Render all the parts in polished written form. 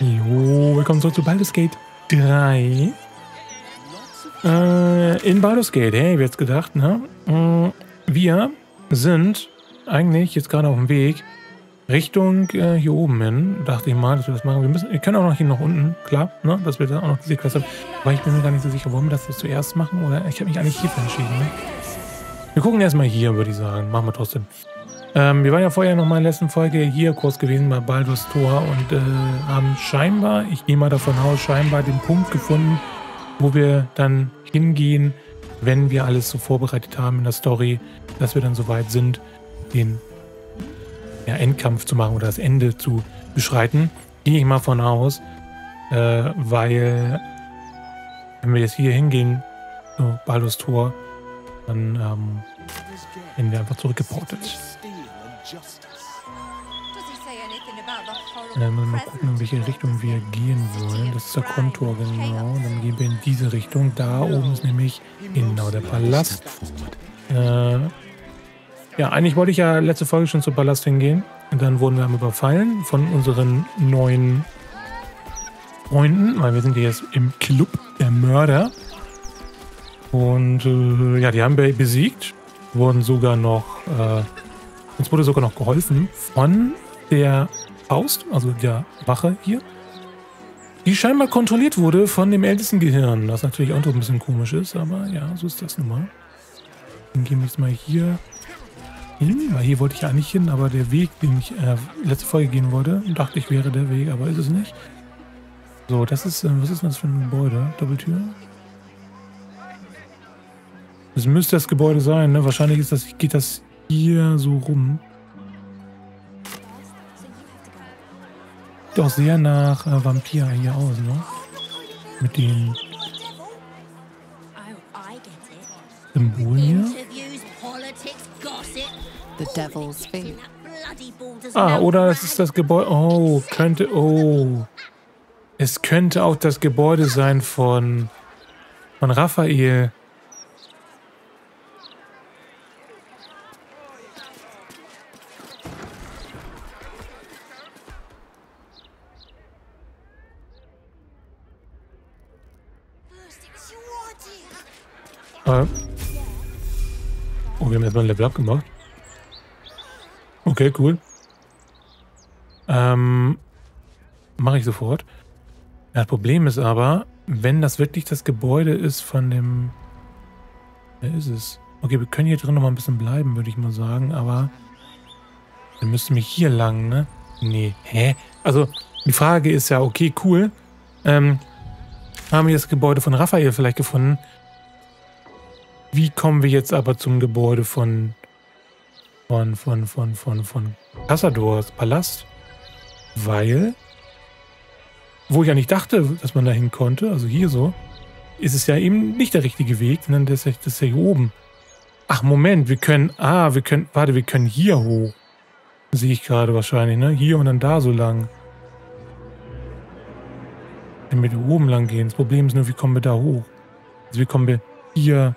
Jo, willkommen zurück zu Baldur's Gate 3. In Baldur's Gate, hey, wer hätte gedacht, ne? Wir sind eigentlich jetzt gerade auf dem Weg Richtung hier oben hin. Dachte ich mal, dass wir das machen. Wir können auch noch hier nach unten, klar, ne? Dass wir dann auch noch diese Quest haben. Weil ich bin mir gar nicht so sicher, wollen wir das jetzt zuerst machen? Oder ich habe mich eigentlich hierfür entschieden, ne? Wir gucken erstmal hier, würde ich sagen. Machen wir trotzdem. Wir waren ja vorher nochmal in der letzten Folge hier kurz gewesen bei Baldur's Tor und haben scheinbar, ich gehe mal davon aus, scheinbar den Punkt gefunden, wo wir dann hingehen, wenn wir alles so vorbereitet haben in der Story, dass wir dann soweit sind, den Endkampf zu machen oder das Ende zu beschreiten. Gehe ich mal von aus, weil wenn wir jetzt hier hingehen, so Baldur's Tor, dann werden wir einfach zurückgeportet. Dann müssen wir mal gucken, in welche Richtung wir gehen wollen. Das ist der Kontur, genau. Dann gehen wir in diese Richtung. Da oben ist nämlich genau der Palast. Ja, eigentlich wollte ich ja letzte Folge schon zum Palast hingehen. Und dann wurden wir überfallen von unseren neuen Freunden, weil wir sind hier jetzt im Club der Mörder. Und ja, die haben wir besiegt. Wurden sogar noch... uns wurde sogar noch geholfen von der Faust, also der Wache hier, die scheinbar kontrolliert wurde von dem ältesten Gehirn, was natürlich auch ein bisschen komisch ist, aber ja, so ist das nun mal. Dann gehen wir jetzt mal hier hin, weil hier wollte ich ja nicht hin, aber der Weg, den ich letzte Folge gehen wollte, dachte ich wäre der Weg, aber ist es nicht. So, das ist, was ist das für ein Gebäude? Doppeltür? Das müsste das Gebäude sein, ne? Wahrscheinlich ist das, geht das hier so rum. Sieht auch sehr nach Vampir hier aus, ne? Mit den Symbolen hier. Ah, oder es ist das Gebäude. Oh, könnte. Oh. Es könnte auch das Gebäude sein von Raphael. Oh, wir haben erstmal ein Level Up gemacht. Okay, cool. Mache ich sofort. Das Problem ist aber, wenn das wirklich das Gebäude ist von dem... Wer ist es? Okay, wir können hier drin noch mal ein bisschen bleiben, würde ich mal sagen, aber... Dann müssten wir hier lang, ne? Nee, hä? Also, die Frage ist ja, okay, cool. Haben wir das Gebäude von Raphael vielleicht gefunden? Wie kommen wir jetzt aber zum Gebäude von Cassadors Palast? Weil, wo ich ja nicht dachte, dass man da hin konnte, also hier so, ist es ja eben nicht der richtige Weg, sondern das ist ja hier oben. Ach, Moment, wir können hier hoch. Sehe ich gerade wahrscheinlich, ne? Hier und dann da so lang. Wenn wir da oben lang gehen, das Problem ist nur, wie kommen wir da hoch? Also wie kommen wir hier...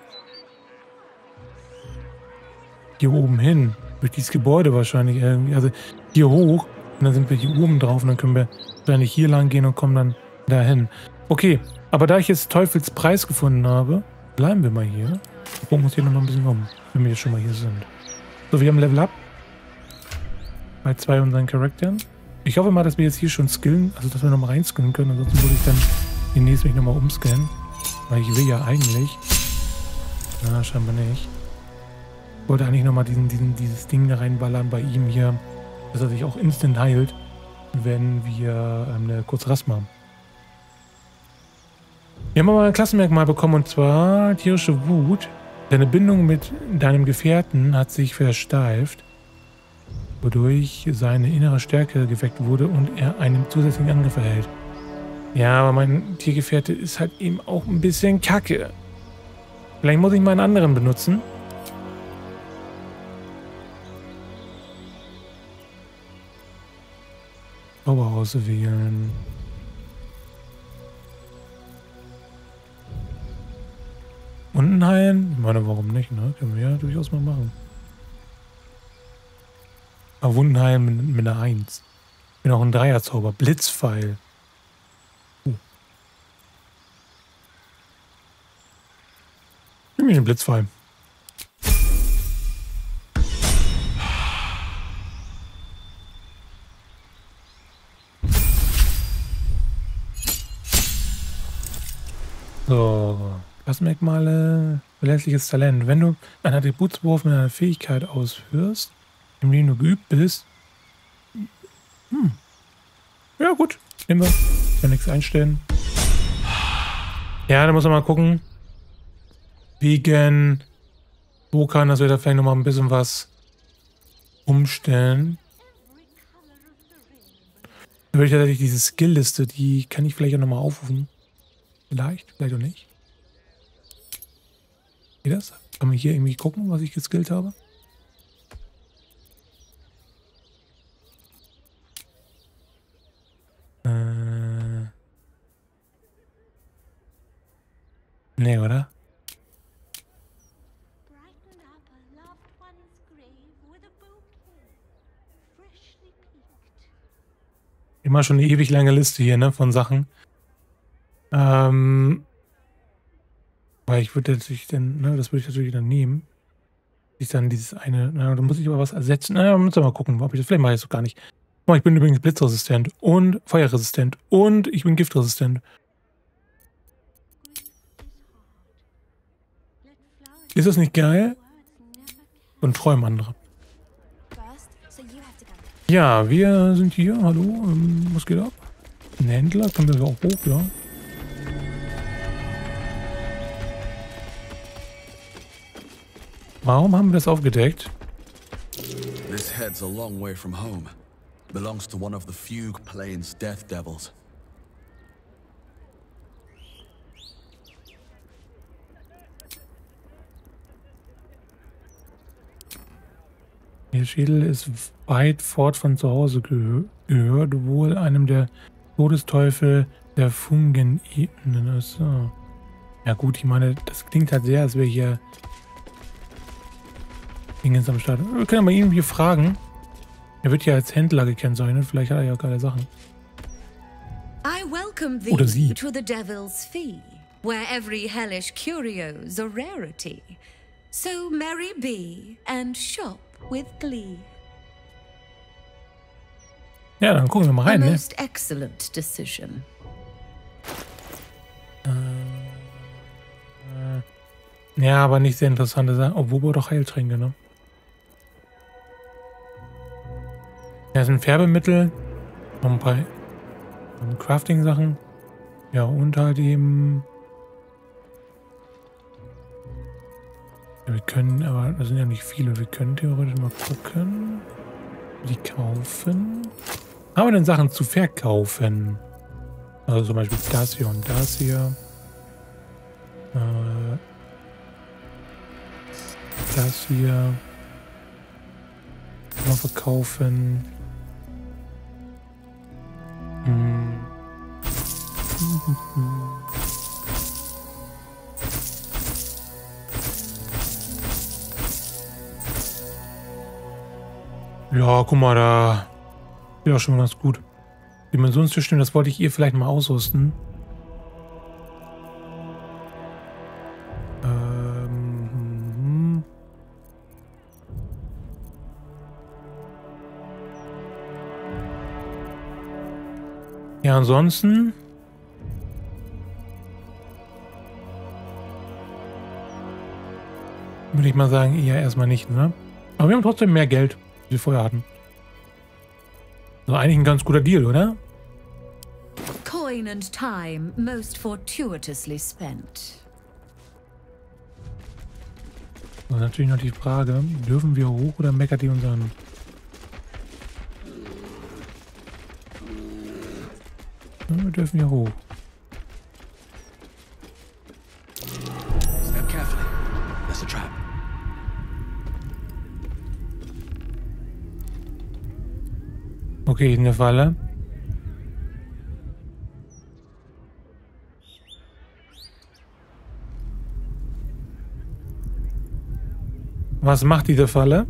Hier oben hin. Durch dieses Gebäude wahrscheinlich irgendwie. Also hier hoch. Und dann sind wir hier oben drauf. Und dann können wir wahrscheinlich hier lang gehen und kommen dann dahin. Okay. Aber da ich jetzt Teufelspreis gefunden habe, bleiben wir mal hier. Wir gucken uns hier noch ein bisschen um, wenn wir jetzt schon mal hier sind. So, wir haben Level Up. Bei 2 unseren Charakteren. Ich hoffe mal, dass wir jetzt hier schon skillen. Also, dass wir nochmal reinskillen können. Ansonsten würde ich dann demnächst mich nochmal umskillen. Weil ich will ja eigentlich. Na, scheinbar nicht. Ich wollte eigentlich nochmal dieses Ding da reinballern bei ihm hier, dass er sich auch instant heilt, wenn wir eine kurze Rast machen. Wir haben aber ein Klassenmerkmal bekommen, und zwar tierische Wut. Deine Bindung mit deinem Gefährten hat sich versteift, wodurch seine innere Stärke geweckt wurde und er einen zusätzlichen Angriff erhält. Ja, aber mein Tiergefährte ist halt eben auch ein bisschen kacke. Vielleicht muss ich mal einen anderen benutzen. Auswählen. Unten heilen? Ich meine, warum nicht, ne? Können wir ja durchaus mal machen. Aber Wunden heilen mit einer 1. bin auch ein Dreierzauber. Blitzpfeil. Gib mir den Blitzpfeil. So, Klassenmerkmale, verlässliches Talent. Wenn du einen Attributswurf mit einer Fähigkeit ausführst, in dem du geübt bist. Ja gut, nehmen wir. Kann nichts einstellen. Ja, da muss man mal gucken. Wegen Bokan, dass wir da vielleicht nochmal ein bisschen was umstellen. Da würde ich tatsächlich diese Skill-Liste, die kann ich vielleicht auch nochmal aufrufen. Vielleicht, vielleicht auch nicht. Geht das? Kann man hier irgendwie gucken, was ich geskillt habe? Nee, oder? Immer schon eine ewig lange Liste hier, ne, von Sachen. Weil ich würde natürlich dann, ne, das würde ich natürlich dann nehmen. Ich dann dieses eine, na, da muss ich aber was ersetzen. Na, muss ich mal gucken, ob ich das, vielleicht mache ich das so gar nicht. Ich bin übrigens blitzresistent und feuerresistent und ich bin giftresistent. Ist das nicht geil? Und träumen andere. Ja, wir sind hier. Hallo, was geht ab? Ein Händler, können wir auch hoch, ja. Warum haben wir das aufgedeckt? This head's a long way from home. Belongs to one of the Fugue Plains Death Devils. Der Schädel ist weit fort von zu Hause gehört, wohl einem der Todesteufel der Fungenebenen. So. Ja gut, ich meine, das klingt halt sehr, als wäre hier Dingens am Start. Wir können aber irgendwie fragen. Er wird ja als Händler gekennzeichnet, vielleicht hat er ja auch geile Sachen. Oder sie. To the Devil's Fee, where every hellish curio's a rarity. So merry be and shop with glee. Ja, dann gucken wir mal rein, ne? Most excellent decision. Ja, aber nicht sehr interessante Sachen, obwohl wir doch Heiltränke, ne? Ja, sind Färbemittel, noch ein paar Crafting-Sachen. Ja, und halt eben. Ja, wir können, aber das sind ja nicht viele. Wir können theoretisch mal gucken. Die kaufen. Haben wir denn Sachen zu verkaufen? Also zum Beispiel das hier und das hier. Das hier. Mal verkaufen. Ja, guck mal, da ist ja schon ganz gut. Dimensionstischchen, das wollte ich ihr vielleicht mal ausrüsten. Ja, ansonsten. Würde ich mal sagen, eher erstmal nicht, ne? Aber wir haben trotzdem mehr Geld, als wir vorher hatten. Also eigentlich ein ganz guter Deal, oder? Coin and time most fortuitously spent. Und natürlich noch die Frage, dürfen wir hoch oder meckert die uns an? Wir dürfen hier hoch. Okay, in der Falle. Was macht diese Falle?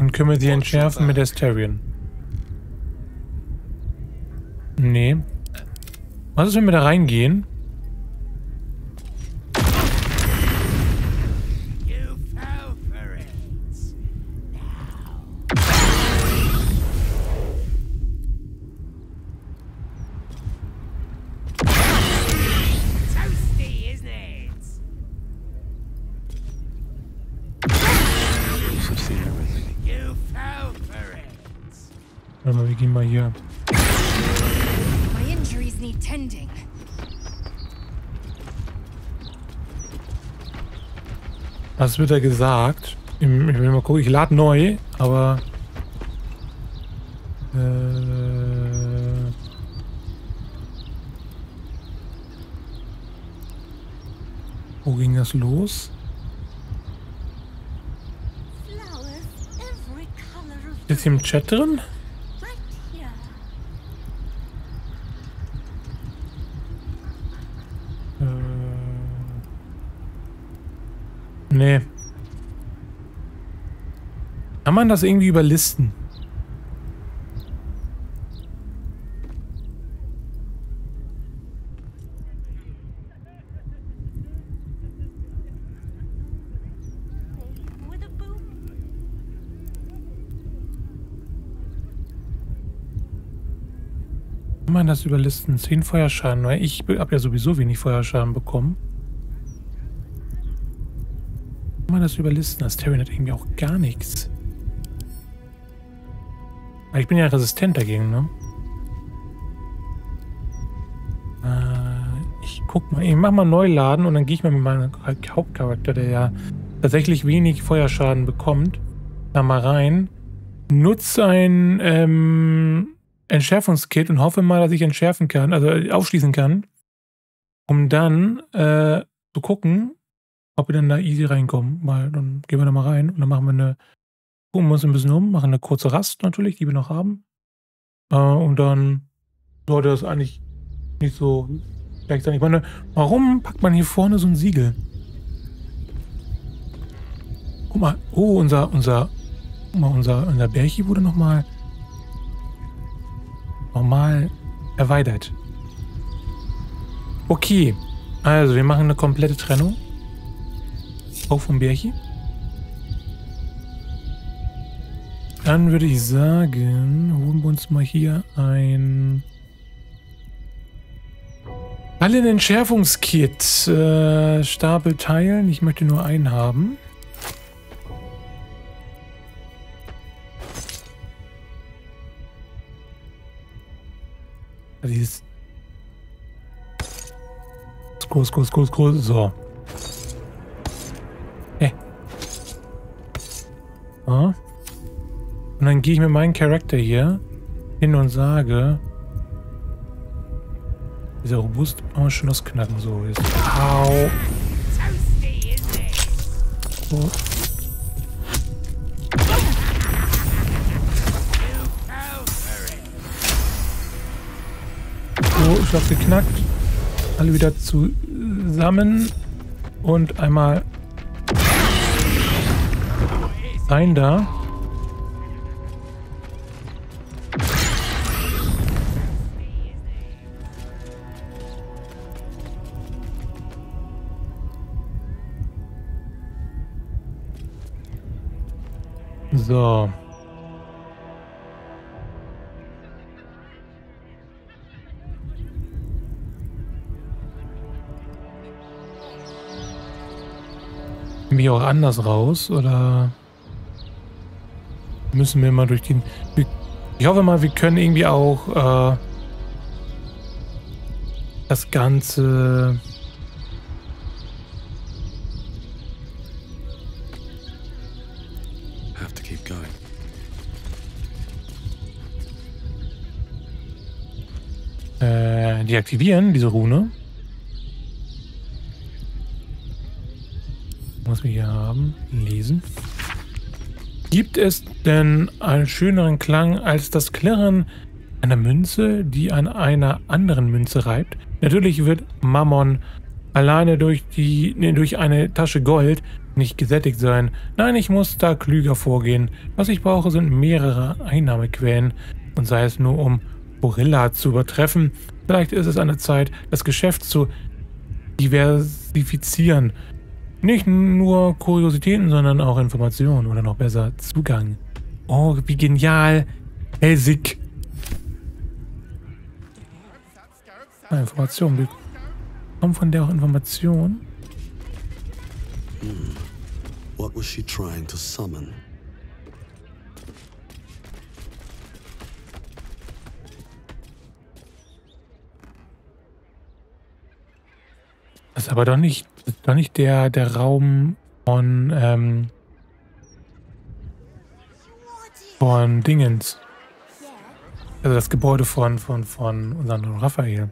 Und können wir die entschärfen mit Astarion? Nee. Was ist, wenn wir da reingehen? Aber wir gehen mal hier. Was wird da gesagt? Ich will mal gucken, ich lade neu, aber... Wo ging das los? Ist hier im Chat drin? Nee. Kann man das irgendwie überlisten? Kann man das überlisten? 10 Feuerschaden, weil ich habe ja sowieso wenig Feuerschaden bekommen. Das überlisten. Astarion hat irgendwie auch gar nichts. Aber ich bin ja resistent dagegen, ne? Ich guck mal, ich mach mal Neuladen und dann gehe ich mal mit meinem Hauptcharakter, der ja tatsächlich wenig Feuerschaden bekommt, da mal rein. Nutze ein Entschärfungskit und hoffe mal, dass ich entschärfen kann, also aufschließen kann, um dann zu gucken, ob wir dann da easy reinkommen, weil dann gehen wir da mal rein und dann machen wir eine, gucken uns ein bisschen um, machen eine kurze Rast natürlich, die wir noch haben. Und dann sollte das eigentlich nicht so schlecht sein. Ich meine, warum packt man hier vorne so ein Siegel? Guck mal, oh, unser Bärchen wurde nochmal erweitert. Okay, also wir machen eine komplette Trennung. Auf vom Bärchen. Dann würde ich sagen, holen wir uns mal hier ein... Alle ein Entschärfungskit. Stapel teilen. Ich möchte nur einen haben. Also dieses... Groß. So. Und dann gehe ich mit meinem Charakter hier hin und sage, dieser robust, oh, Schloss knacken, so ist. Au. So. So, Schloss geknackt. Alle wieder zusammen und einmal. Rein da. So. Bin ich auch anders raus, oder... Müssen wir mal durch den... Ich hoffe mal, wir können irgendwie auch das Ganze... Have to keep going. Deaktivieren, diese Rune. Was wir hier haben, lesen. Gibt es denn einen schöneren Klang als das Klirren einer Münze, die an einer anderen Münze reibt? Natürlich wird Mammon alleine durch eine Tasche Gold nicht gesättigt sein. Nein, ich muss da klüger vorgehen. Was ich brauche, sind mehrere Einnahmequellen. Und sei es nur, um Gorilla zu übertreffen. Vielleicht ist es an der Zeit, das Geschäft zu diversifizieren. Nicht nur Kuriositäten, sondern auch Informationen oder noch besser Zugang. Oh, wie genial. Helsik. Informationen. Kommt von der auch Informationen? What was she trying to summon? Das ist aber doch nicht der Raum von Dingens. Also das Gebäude von unserem Raphael.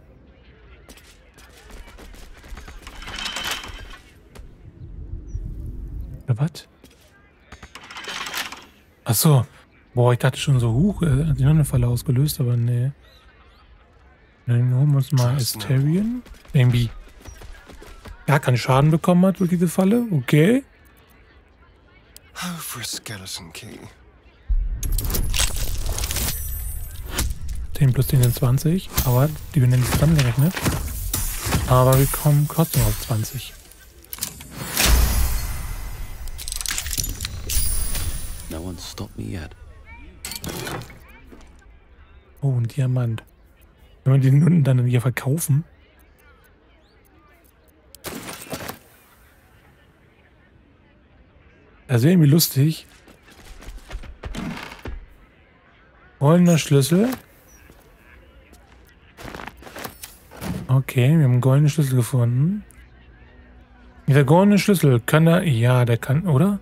Was? Achso. Boah, ich dachte schon so, huch, hat sich noch eine Falle ausgelöst, aber nee. Dann holen wir uns mal Astarion. Irgendwie gar keinen Schaden bekommen hat durch diese Falle. Okay. Key. 10 plus 10 sind 20, aber die werden nicht zusammengerechnet. Aber wir kommen trotzdem auf 20. Oh, ein Diamant. Wenn wir den unten dann hier verkaufen. Das wäre irgendwie lustig. Goldener Schlüssel. Okay, wir haben einen goldenen Schlüssel gefunden. Dieser goldene Schlüssel, kann er... Ja, der kann, oder?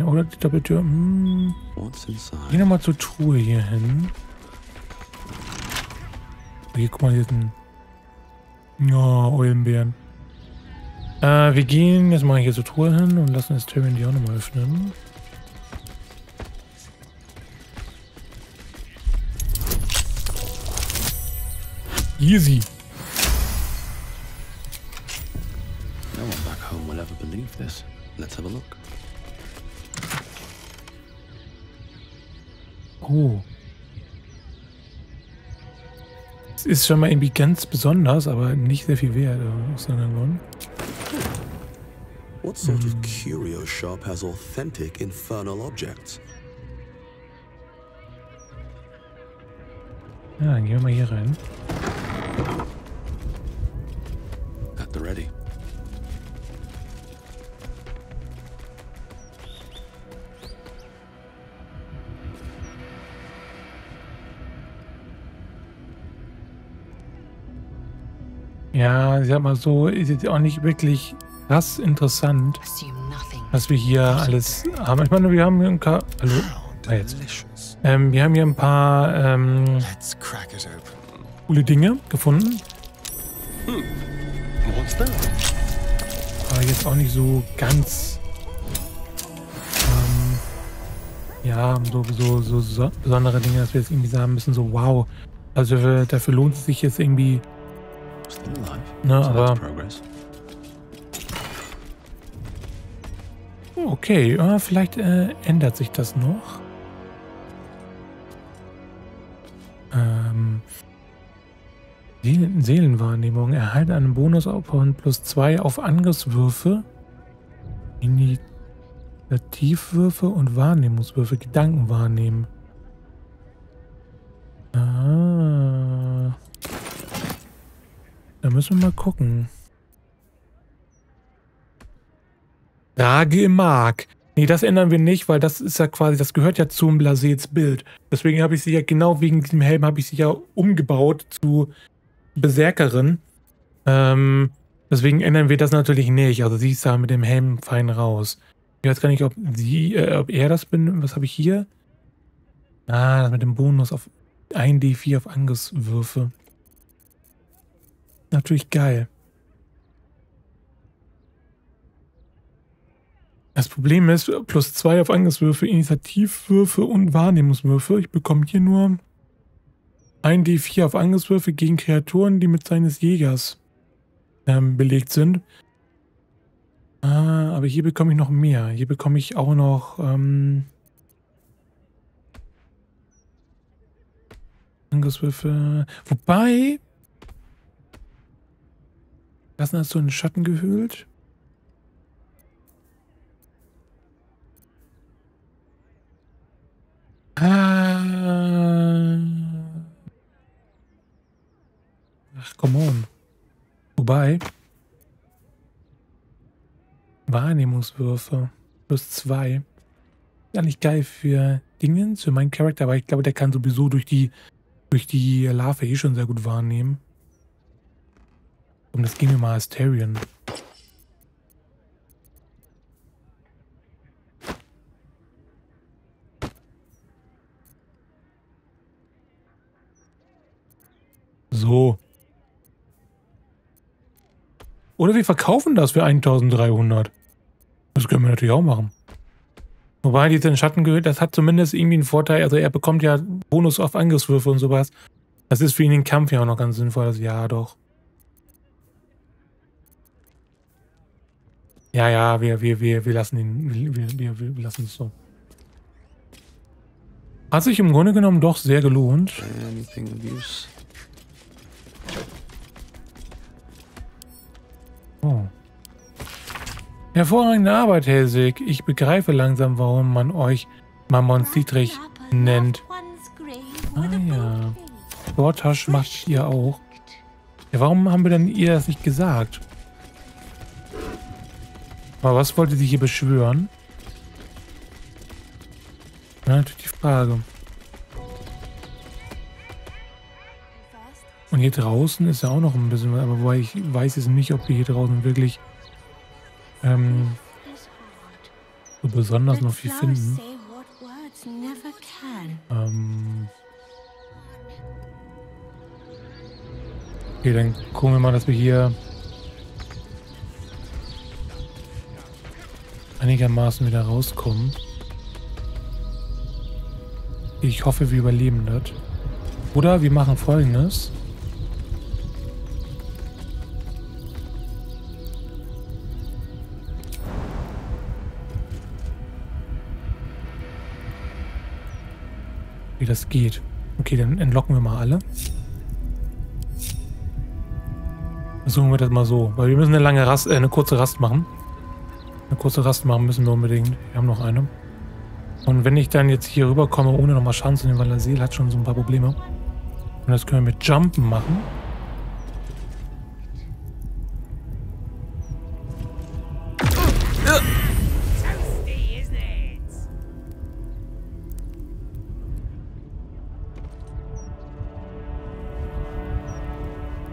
Oder die Doppeltür. Hm. Geh nochmal zur Truhe hier hin. Hier, guck mal, hier ist ein... Ja, Eulenbeeren. Wir gehen jetzt mal hier zur Truhe hin und lassen das Türchen hier auch nochmal öffnen. Easy. No one back home will ever believe this. Let's have a look. Oh. Es ist schon mal irgendwie ganz besonders, aber nicht sehr viel wert auseinander geworden. What sort of curio shop has authentic infernal objects? Ja, dann gehen wir mal hier rein. At the ready. Ja, ich sag mal so, ist jetzt auch nicht wirklich krass interessant, was wir hier alles haben. Ich meine, wir haben hier ein paar... Hallo? Ah, jetzt. Wir haben hier ein paar coole Dinge gefunden. Aber jetzt auch nicht so ganz... ja, so besondere Dinge, dass wir jetzt irgendwie sagen müssen, so wow. Also dafür lohnt es sich jetzt irgendwie... Na, aber... Okay, vielleicht ändert sich das noch. Seelenwahrnehmung. Erhalten einen Bonus von +2 auf Angriffswürfe, Initiativwürfe und Wahrnehmungswürfe. Gedanken wahrnehmen. Ah. Da müssen wir mal gucken. Rage im Mark. Nee, das ändern wir nicht, weil das ist ja quasi, das gehört ja zum Lae'zels Bild. Deswegen habe ich sie ja, genau wegen diesem Helm, habe ich sie ja umgebaut zu Berserkerin. Deswegen ändern wir das natürlich nicht. Also sie ist da mit dem Helm fein raus. Ich weiß gar nicht, ob er das bin. Was habe ich hier? Ah, das mit dem Bonus auf 1d4 auf Angriffswürfe. Natürlich geil. Das Problem ist, +2 auf Angriffswürfe, Initiativwürfe und Wahrnehmungswürfe. Ich bekomme hier nur 1d4 auf Angriffswürfe gegen Kreaturen, die mit seines Jägers belegt sind. Aber hier bekomme ich noch mehr. Hier bekomme ich auch noch Angriffswürfe. Wobei... Das hast du in den Schatten gehüllt. Ach, come on. Wobei... Wahrnehmungswürfe. +2. Ja, nicht geil für Dingens, für meinen Charakter, aber ich glaube, der kann sowieso durch die Larve eh schon sehr gut wahrnehmen. Und das gehen wir mal Astarion. So. Oder wir verkaufen das für 1300. Das können wir natürlich auch machen. Wobei, die den Schatten gehört, das hat zumindest irgendwie einen Vorteil. Also er bekommt ja Bonus auf Angriffswürfe und sowas. Das ist für ihn im Kampf ja auch noch ganz sinnvoll. Also, ja, doch. Ja, wir lassen ihn. Wir lassen es so. Hat sich im Grunde genommen doch sehr gelohnt. Oh. Hervorragende Arbeit, Helsik. Ich begreife langsam, warum man euch Mammon Dietrich nennt. Ah ja. Dortasch macht ihr auch. Ja, warum haben wir denn ihr das nicht gesagt? Aber was wollte sie hier beschwören? Ja, natürlich die Frage. Und hier draußen ist ja auch noch ein bisschen was, aber ich weiß jetzt nicht, ob wir hier draußen wirklich so besonders noch viel finden. Okay, dann gucken wir mal, dass wir hier einigermaßen wieder rauskommen. Ich hoffe, wir überleben das. Oder wir machen Folgendes. Wie das geht. Okay, dann entlocken wir mal alle. Versuchen wir das mal so, weil wir müssen eine lange Rast, eine kurze Rast machen. Eine kurze Rast machen müssen wir unbedingt. Wir haben noch eine. Und wenn ich dann jetzt hier rüberkomme, ohne nochmal Schaden zu nehmen, weil Lae'zel hat schon so ein paar Probleme. Und das können wir mit Jumpen machen.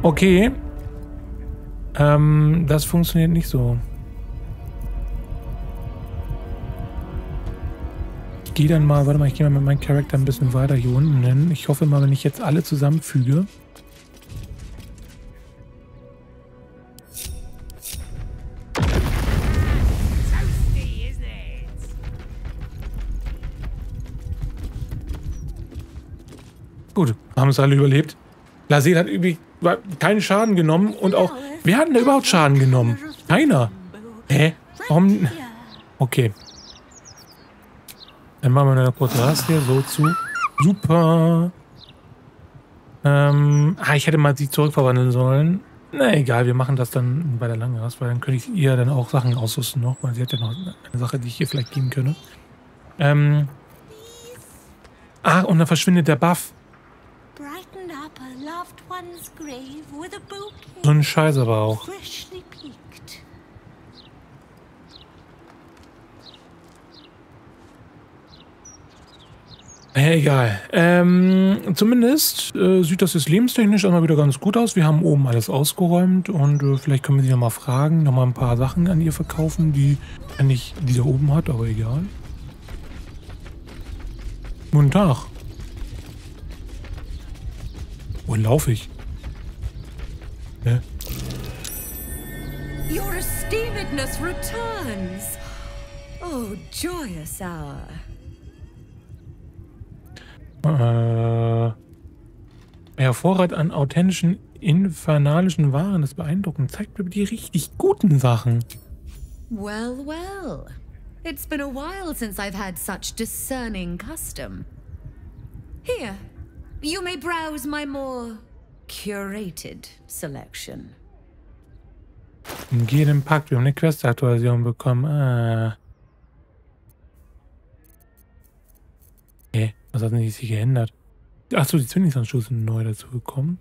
Okay. Das funktioniert nicht so. Ich gehe dann mal, warte mal, ich gehe mal mit meinem Charakter ein bisschen weiter hier unten hin. Ich hoffe mal, wenn ich jetzt alle zusammenfüge. Gut, haben es alle überlebt. Lae'zel hat übrigens keinen Schaden genommen und auch... Wer hat denn da überhaupt Schaden genommen? Keiner. Hä? Warum? Okay. Dann machen wir eine kurze Rast hier, so zu. Super. Ich hätte mal sie zurückverwandeln sollen. Na egal, wir machen das dann bei der langen Rast, weil dann könnte ich ihr dann auch Sachen ausrüsten noch, weil sie hat ja noch eine Sache, die ich ihr vielleicht geben könnte. Und dann verschwindet der Buff. So ein Scheiß aber auch. Ja, egal. Zumindest sieht das jetzt lebenstechnisch einmal wieder ganz gut aus. Wir haben oben alles ausgeräumt und vielleicht können wir sie nochmal fragen, nochmal ein paar Sachen an ihr verkaufen, die er nicht, die da oben hat, aber egal. Guten Tag. Wohin laufe ich? Ne? Your esteemedness returns. Oh, joyous hour. Der Vorrat an authentischen, infernalischen Waren ist beeindruckend. Zeigt mir die richtig guten Sachen. Well, well. It's been a while since I've had such discerning custom. Here, you may browse my more curated selection. In jedem Pakt, wir haben eine Quest-Aktualisierung bekommen. Okay, was hat denn sich geändert? Achso, die Zwillingsanschlüsse sind neu dazu gekommen.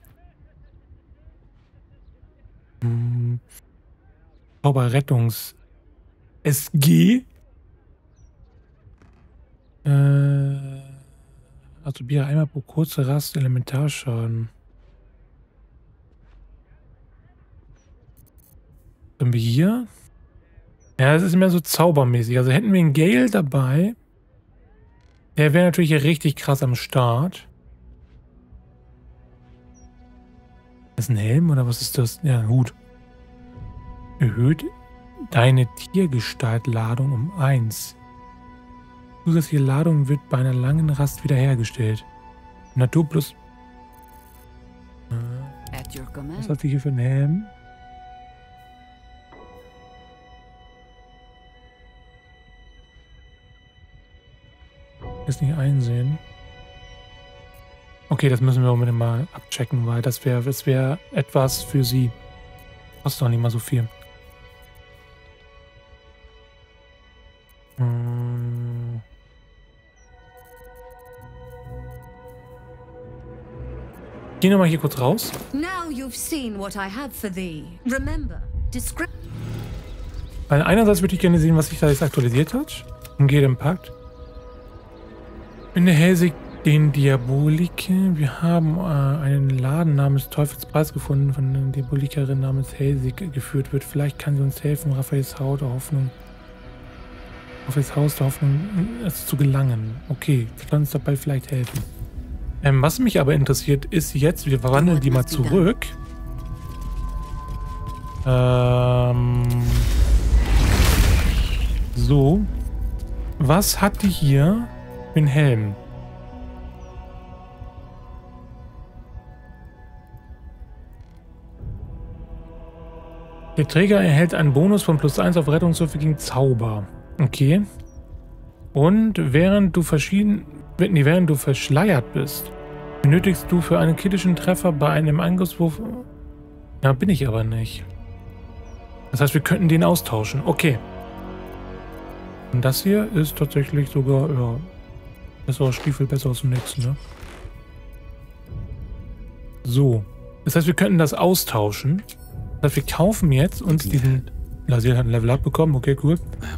Zauberrettungs-SG. Also Bier einmal pro kurze Rast Elementarschaden. Können wir hier? Ja, es ist mehr so zaubermäßig. Also hätten wir einen Gale dabei, der wäre natürlich richtig krass am Start. Ist ein Helm oder was ist das? Ja, ein Hut. Erhöht deine Tiergestaltladung um 1. Zusätzliche Ladung wird bei einer langen Rast wiederhergestellt. Natur plus. Was hat sie hier für einen Helm? Ist nicht einsehen. Okay, das müssen wir unbedingt mal abchecken, weil das wär etwas für sie. Kostet doch nicht mal so viel. Geh nochmal hier kurz raus. Weil einerseits würde ich gerne sehen, was sich da jetzt aktualisiert hat. Und gehe den Pakt. In der Helsik den Diabolike. Wir haben einen Laden namens Teufelspreis gefunden, von einer Diabolikerin namens Helsik geführt wird. Vielleicht kann sie uns helfen, Raphaels Haus der Hoffnung zu gelangen. Okay, wir können uns dabei vielleicht helfen. Was mich aber interessiert, ist jetzt, wir verwandeln die mal zurück. So. Was hat die hier für einen Helm? Der Träger erhält einen Bonus von +1 auf Rettungswürfe gegen Zauber. Okay. Und während du verschleiert bist, benötigst du für einen kritischen Treffer bei einem Angriffswurf... Ja, bin ich aber nicht. Das heißt, wir könnten den austauschen. Okay. Und das hier ist tatsächlich sogar... Ja, besserer Stiefel, besser aus dem nächsten, ne? So. Das heißt, wir könnten das austauschen. Das heißt, wir kaufen jetzt uns diesen... Lae'zel hat ein Level Up bekommen. Okay, cool. Wir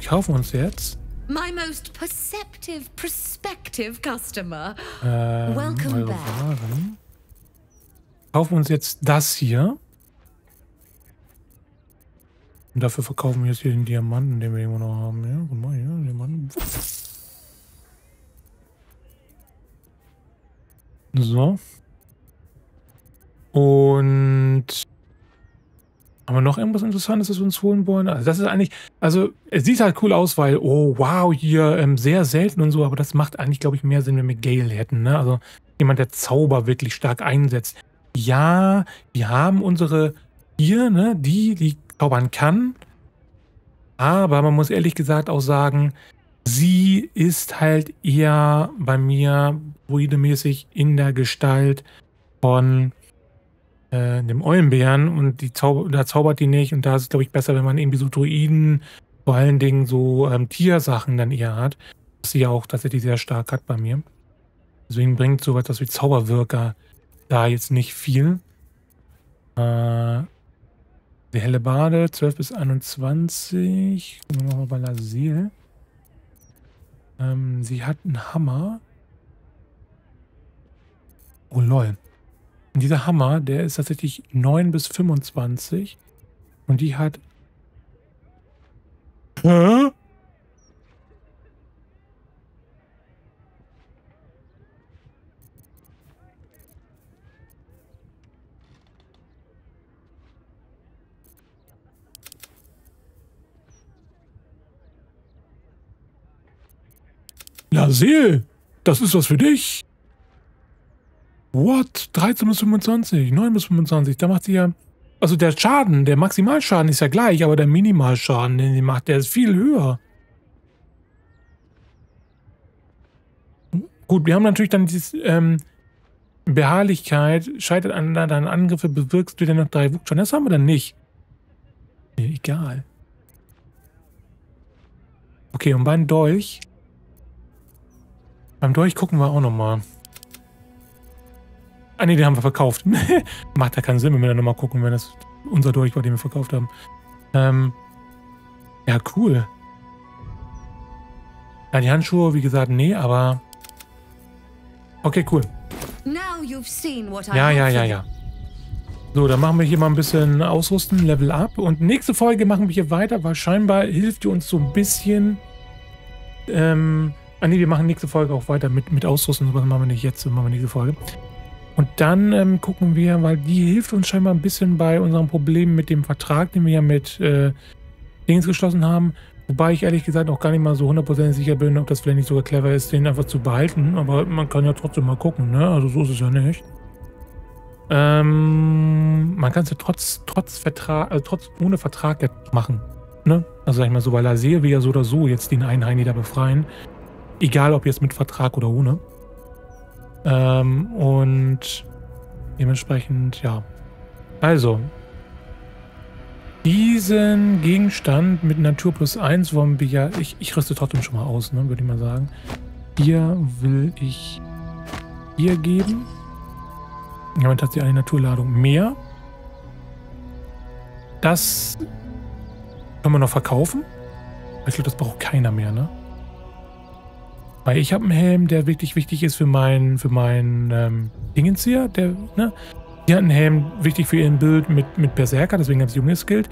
kaufen uns jetzt... My most perceptive prospective customer. Welcome back. Kaufen uns jetzt das hier. Und dafür verkaufen wir jetzt hier den Diamanten, den wir immer noch haben. Ja, guck mal, ja, Diamanten. So. Und... Haben wir noch irgendwas Interessantes, das wir uns holen wollen? Also das ist eigentlich, also es sieht halt cool aus, weil, oh wow, hier sehr selten und so, aber das macht eigentlich, glaube ich, mehr Sinn, wenn wir Gale hätten, ne? Also jemand, der Zauber wirklich stark einsetzt. Ja, wir haben unsere hier, ne, die zaubern kann, aber man muss ehrlich gesagt auch sagen, sie ist halt eher bei mir druidemäßig in der Gestalt von... dem Eulenbären und da zaubert die nicht und da ist es, glaube ich, besser, wenn man irgendwie so Druiden, vor allen Dingen so Tiersachen dann eher hat, was sie ja auch tatsächlich sehr stark hat bei mir. Deswegen bringt so etwas wie Zauberwirker da jetzt nicht viel. Die Hellebarde, 12 bis 21, gucken wir mal bei Lae'zel. Sie hat einen Hammer. Oh lol. Und dieser Hammer, der ist tatsächlich 9 bis 25 und die hat... Hä? Lae'zel, das ist was für dich. What? 13 bis 25, 9 bis 25, da macht sie ja Also der Schaden, der Maximalschaden ist ja gleich, aber der Minimalschaden, den sie macht, der ist viel höher. Gut, wir haben natürlich dann dieses Beharrlichkeit, scheitert an deinen Angriffe, bewirkst du denn noch 3 Wuchtschaden? Das haben wir dann nicht. Nee, egal. Okay, und beim Dolch gucken wir auch nochmal. Ah ne, den haben wir verkauft. Macht ja keinen Sinn, wenn wir da nochmal gucken, wenn das unser Dolch war, den wir verkauft haben. Ja, cool. Ja, die Handschuhe, wie gesagt, nee, aber... Okay, cool. Ja, ja, ja, ja. So, dann machen wir hier mal ein bisschen Ausrüsten, Level Up. Und nächste Folge machen wir hier weiter, weil scheinbar hilft ihr uns so ein bisschen... Ah ne, wir machen nächste Folge auch weiter mit Ausrüsten. Sowas machen wir nicht jetzt, machen wir nächste Folge. Und dann gucken wir, weil die hilft uns scheinbar ein bisschen bei unserem Problem mit dem Vertrag, den wir ja mit Dings geschlossen haben. Wobei ich ehrlich gesagt auch gar nicht mal so 100% sicher bin, ob das vielleicht nicht sogar clever ist, den einfach zu behalten. Aber man kann ja trotzdem mal gucken, ne? Also so ist es ja nicht. Man kann es ja ohne Vertrag ja machen, ne? Also sag ich mal so, weil Lae'zel will ja so oder so jetzt den einen Heini da befreien. Egal, ob jetzt mit Vertrag oder ohne. Und dementsprechend, ja. Also... Diesen Gegenstand mit Natur plus 1 wollen wir ja... Ich rüste trotzdem schon mal aus, ne, würde ich mal sagen. Hier will ich hier geben. Ja, man hat hier eine Naturladung mehr. Das können wir noch verkaufen. Ich glaube, das braucht keiner mehr, ne? Weil ich habe einen Helm, der wirklich wichtig ist für meinen Dingenszieher, der, ne? Die hat einen Helm, wichtig für ihren Bild mit Berserker, deswegen habe ich junges Skill.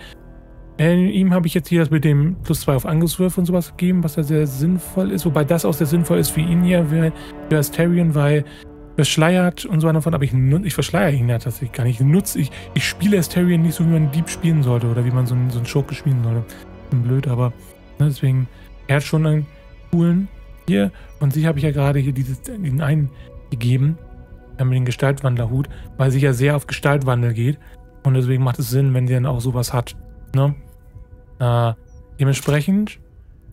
Ihm habe ich jetzt hier das mit dem plus 2 auf Angriffswürfe und sowas gegeben, was da sehr sinnvoll ist. Wobei das auch sehr sinnvoll ist für ihn hier, für Astarion, weil verschleiert und so weiter. Aber ich verschleiere ihn ja tatsächlich gar nicht. Ich spiele Astarion nicht so, wie man einen Dieb spielen sollte oder wie man so einen Schurke spielen sollte. Blöd, aber ne, deswegen, er hat schon einen coolen hier. Und sie habe ich ja gerade hier diesen einen gegeben. Ja, mit dem Gestaltwandlerhut, weil sie ja sehr auf Gestaltwandel geht. Und deswegen macht es Sinn, wenn sie dann auch sowas hat. Ne? Dementsprechend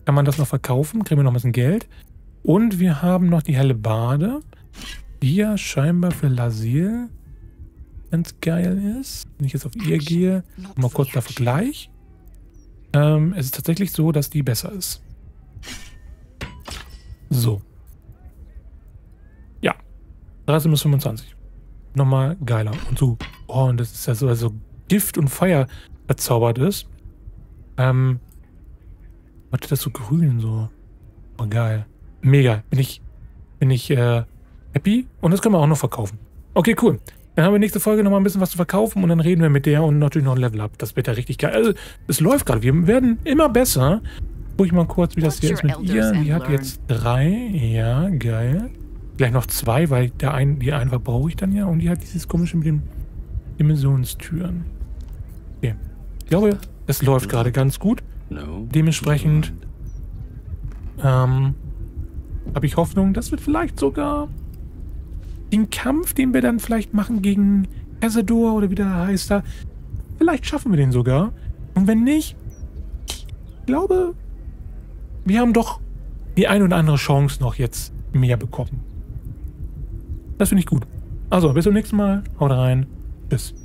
kann man das noch verkaufen, kriegen wir noch ein bisschen Geld. Und wir haben noch die Hellebarde, die ja scheinbar für Lae'zel ganz geil ist. Wenn ich jetzt auf ihr gehe, mal kurz der Vergleich. Es ist tatsächlich so, dass die besser ist. So. 13 bis 25. Nochmal geiler. Und so, oh, und das ist ja so, also Gift und Feuer verzaubert ist. Warte, das so grün, so. Oh, geil. Mega. Bin ich happy. Und das können wir auch noch verkaufen. Okay, cool. Dann haben wir nächste Folge nochmal ein bisschen was zu verkaufen und dann reden wir mit der und natürlich noch ein Level Up. Das wird ja richtig geil. Also, es läuft gerade. Wir werden immer besser. Guck ich mal kurz, wie das hier ist mit ihr. Die hat jetzt 3. Ja, geil. Gleich noch 2, weil die eine brauche ich dann ja. Und die hat dieses komische mit den Dimensionstüren. Okay. Ich glaube, es läuft gerade ganz gut. Dementsprechend habe ich Hoffnung, das wird vielleicht sogar den Kampf, den wir dann vielleicht machen gegen Cazador oder wie der heißt da. Vielleicht schaffen wir den sogar. Und wenn nicht, ich glaube, wir haben doch die ein oder andere Chance noch jetzt mehr bekommen. Das finde ich gut. Also, bis zum nächsten Mal. Haut rein. Tschüss.